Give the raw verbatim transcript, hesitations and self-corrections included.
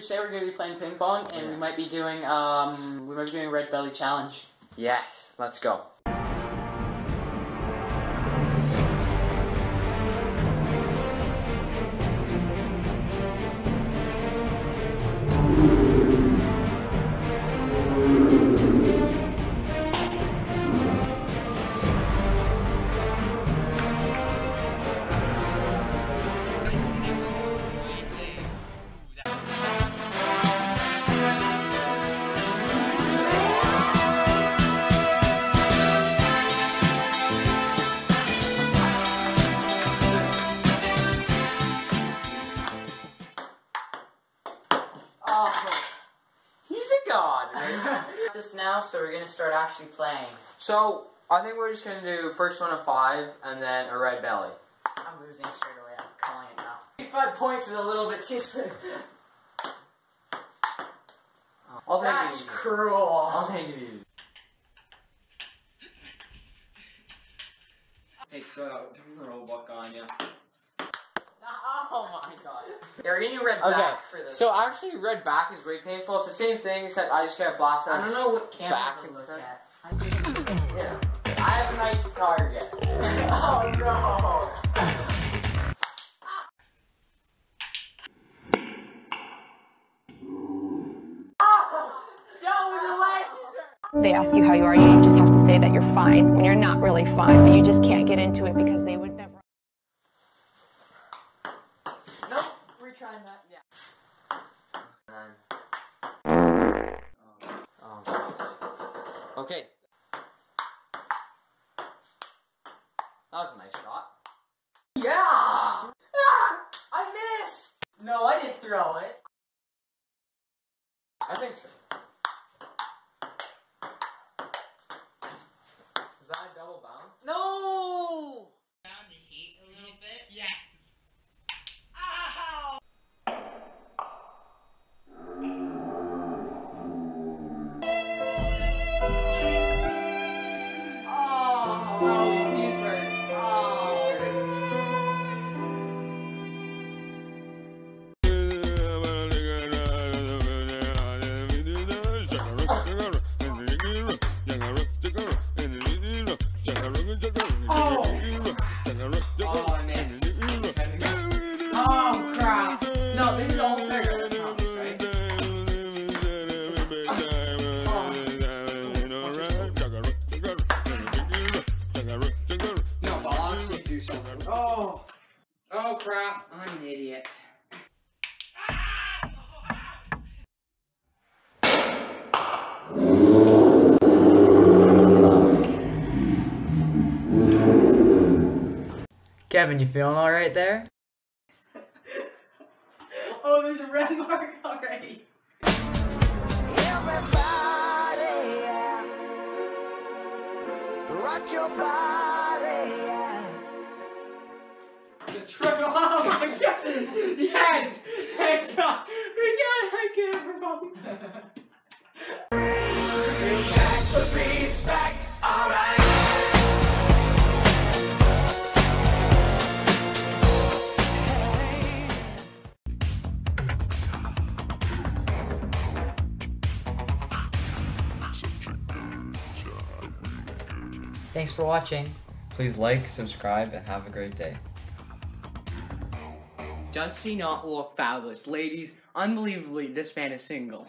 so today we're going to be playing ping pong, and yeah. we might be doing um we might be doing a red belly challenge. Yes, let's go. This now, so we're gonna start actually playing. So I think we're just gonna do first one of five and then a red belly. I'm losing straight away, I'm calling it now. Five points is a little bit too soon. Oh, that's cruel. I'll take it easy. Hey, so I'm gonna walk on you. Oh my god. Yeah, we're gonna do red back okay. for this. So actually red back is way painful. It's the same thing except I just gotta blast out. I don't know what camera back to look at. I, yeah. I have a nice target. Oh no! They ask you how you are, you just have to say that you're fine when you're not really fine, but you just can't get into it because they would never. Trying that, yeah. Nine. Oh. Oh. Okay. That was a nice shot. Yeah! Ah! I missed! No, I didn't throw it. I think so. Is that a double bounce? No! Down the heat a little bit? Yeah. Oh! Oh crap, I'm an idiot. Kevin, you feeling alright there? Oh, there's a red mark already. Everybody, yeah. Rock your body, yeah. Triple! Oh my god! Yes! Thank god! We got a camera moment! Back, speed's back, alright! Thanks for watching. Please like, subscribe, and have a great day. Does she not look fabulous? Ladies, unbelievably, this man is single.